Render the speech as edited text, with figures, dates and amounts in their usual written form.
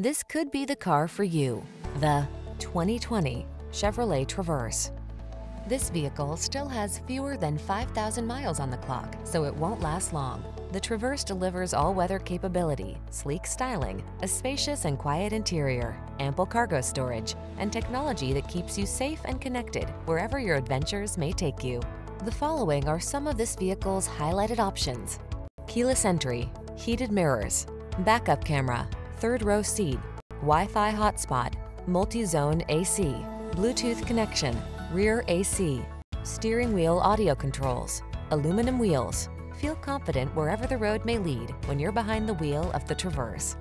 This could be the car for you. The 2020 Chevrolet Traverse. This vehicle still has fewer than 5,000 miles on the clock, so it won't last long. The Traverse delivers all-weather capability, sleek styling, a spacious and quiet interior, ample cargo storage, and technology that keeps you safe and connected wherever your adventures may take you. The following are some of this vehicle's highlighted options: keyless entry, heated mirrors, backup camera, third-row seat, Wi-Fi hotspot, multi-zone AC, Bluetooth connection, rear AC, steering wheel audio controls, aluminum wheels. Feel confident wherever the road may lead when you're behind the wheel of the Traverse.